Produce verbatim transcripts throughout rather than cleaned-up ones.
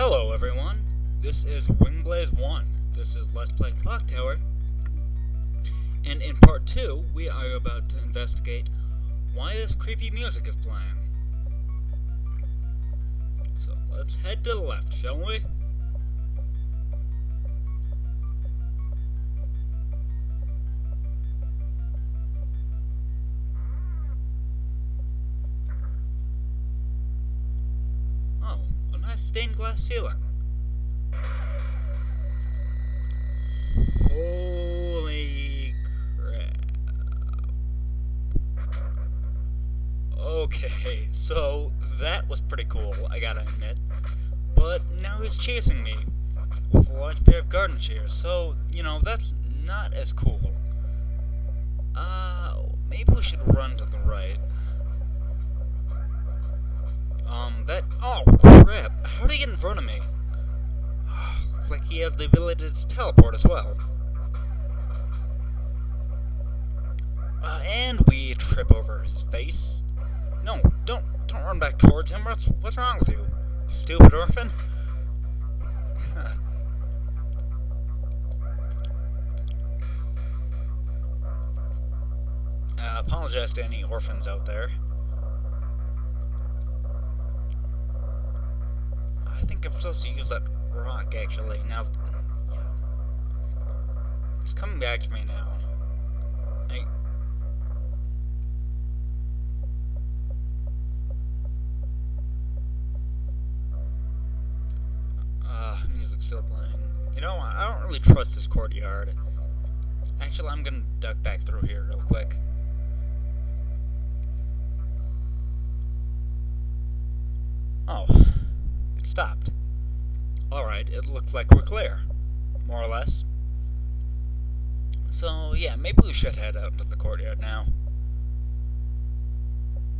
Hello everyone, this is Wingblaze one, this is Let's Play Clock Tower, and in part two we are about to investigate why this creepy music is playing. So let's head to the left, shall we? Stained glass ceiling. Holy crap. Okay, so that was pretty cool, I gotta admit. But now he's chasing me with a large pair of garden shears, so, you know, that's not as cool. Uh, maybe we should run to the right. Um, that... Oh, crap! How did he get in front of me? Looks like he has the ability to teleport as well. Uh, and we trip over his face. No, don't... Don't run back towards him. What's, what's wrong with you? Stupid orphan? I apologize to any orphans out there. I'm supposed to use that rock, actually. Now, yeah. It's coming back to me now. I... Uh, music's still playing. You know, I don't really trust this courtyard. Actually, I'm gonna duck back through here real quick. Oh. It stopped. Alright, it looks like we're clear. More or less. So, yeah, maybe we should head out to the courtyard now.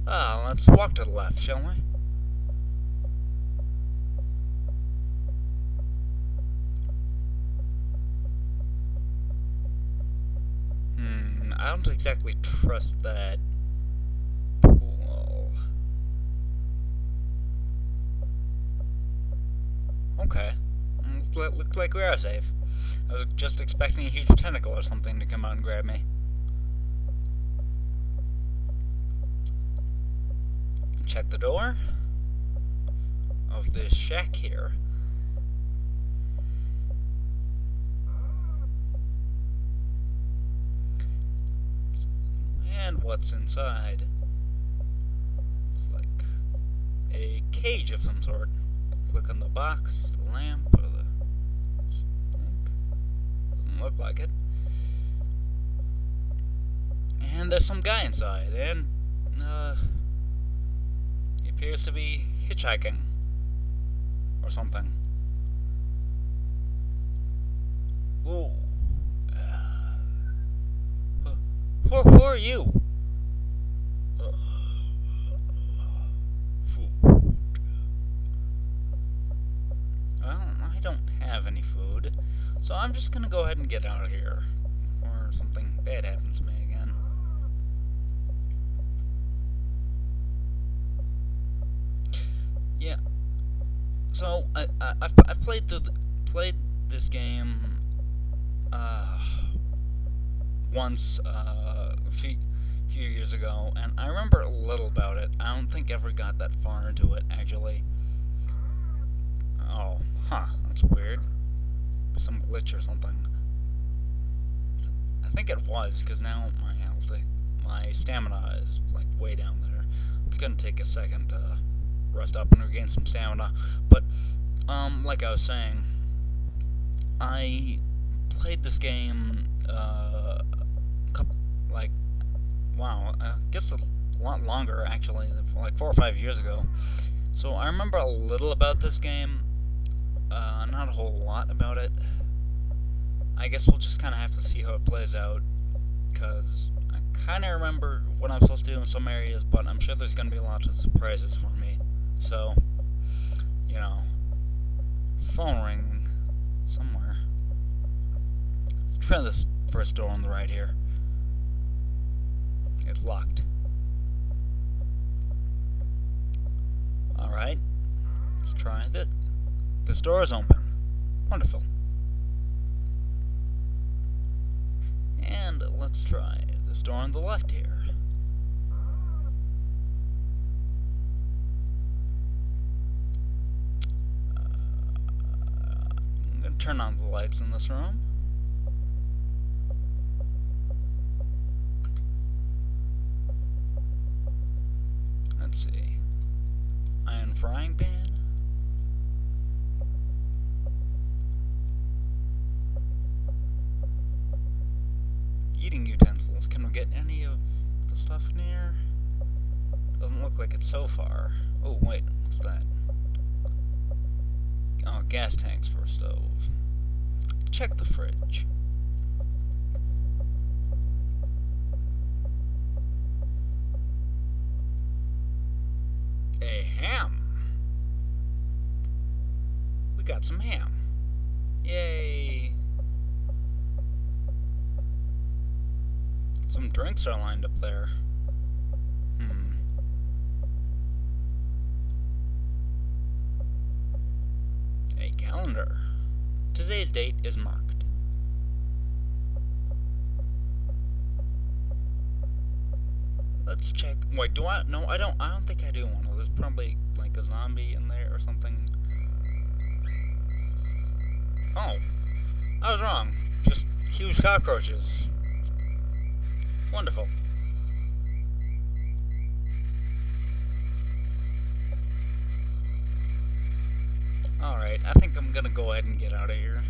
Ah, let's walk to the left, shall we? Hmm, I don't exactly trust that. Okay. Looks like we are safe. I was just expecting a huge tentacle or something to come out and grab me. Check the door of this shack here. And what's inside? It's like a cage of some sort. Click on the box, the lamp, or the sink. Doesn't look like it. And there's some guy inside, and uh, he appears to be hitchhiking or something. Ooh. Uh, who, who are you? So I'm just gonna go ahead and get out of here before something bad happens to me again. Yeah. So I, I I've, I've played through the, played this game uh, once uh, a few, few years ago, and I remember a little about it. I don't think I ever got that far into it actually. Oh, huh? That's weird. Some glitch or something. I think it was, because now my health, my stamina is like way down there. It's gonna take a second to rest up and regain some stamina. But um, like I was saying, I played this game uh, a couple, like wow, I guess a lot longer actually, like four or five years ago. So I remember a little about this game. Uh, not a whole lot about it. I guess we'll just kind of have to see how it plays out, because I kind of remember what I'm supposed to do in some areas, but I'm sure there's going to be a lot of surprises for me. So, you know, phone ringing somewhere. Let's try this first door on the right here. It's locked. Alright, let's try it. This door is open. Wonderful. And let's try this door on the left here. Uh, I'm going to turn on the lights in this room. Let's see. Iron frying pan. Eating utensils. Can we get any of the stuff in here? Doesn't look like it so far. Oh, wait. What's that? Oh, gas tanks for a stove. Check the fridge. A ham. We got some ham. Yay. Some drinks are lined up there. Hmm. A calendar. Today's date is marked. Let's check. Wait, do I? No, I don't. I don't think I do want to. There's probably like a zombie in there or something. Oh, I was wrong. Just huge cockroaches. Wonderful. All right, I think I'm gonna go ahead and get out of here.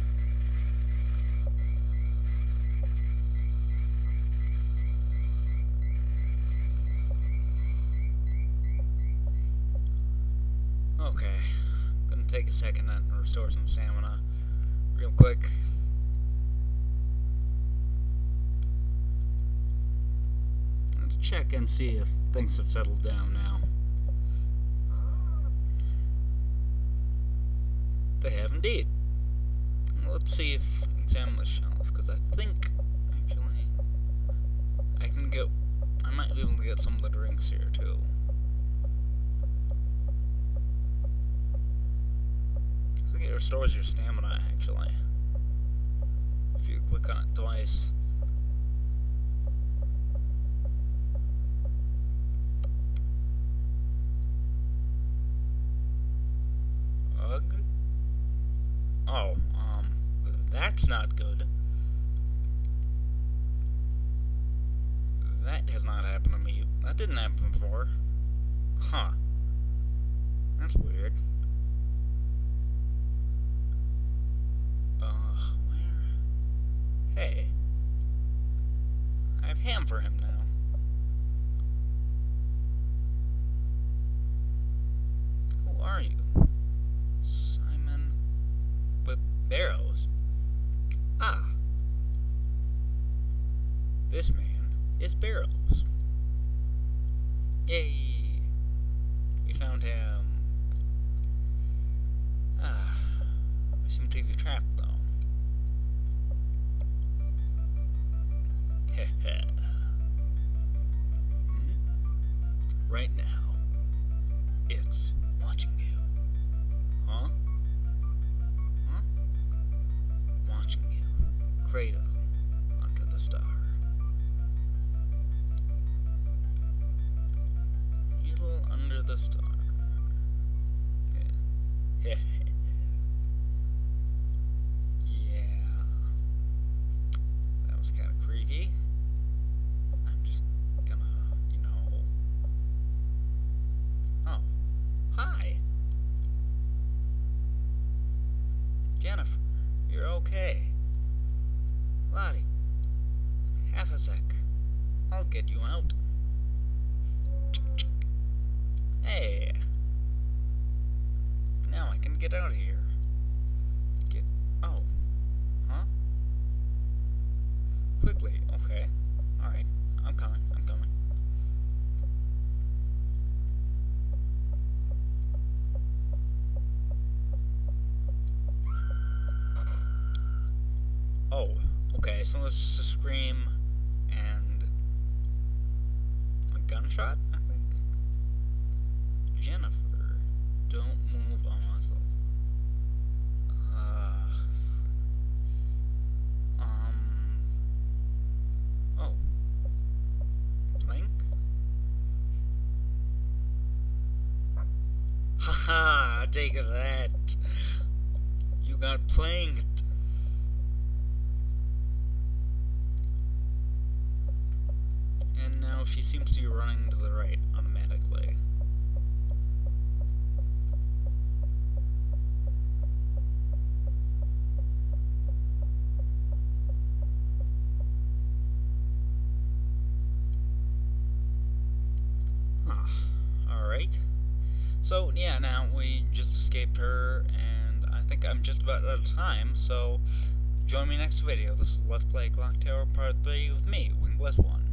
Okay, I'm gonna take a second and restore some stamina real quick. Let's check and see if things have settled down now. They have indeed. Let's see if I can examine the shelf, because I think, actually, I can get, I might be able to get some of the drinks here too. It restores your stamina, actually, if you click on it twice. Ugh. Oh, um, that's not good. That has not happened to me. That didn't happen before. Huh. That's weird. Hey, I have ham for him now. Who are you? Simon Barrows. Ah. This man is Barrows. Yay. We found him. Ah. We seem to be trapped, though. Right now, it's watching you. Huh? Huh? Watching you. Cradle under the star. Cradle under the star. Yeah. Yeah. That was kind of creepy. Jennifer, you're okay. Lottie, half a sec. I'll get you out. Hey. Now I can get out of here. Get... Oh. Huh? Quickly. Okay. Alright. I'm coming. I'm coming. Oh, okay, so let's just a scream and a gunshot, I think. Jennifer, don't move a muscle. Haha, take that. You got planked. And now she seems to be running to the right automatically. So, yeah, now we just escaped her, and I think I'm just about out of time, so join me next video. This is Let's Play Clock Tower Part three with me, Wingblaze one.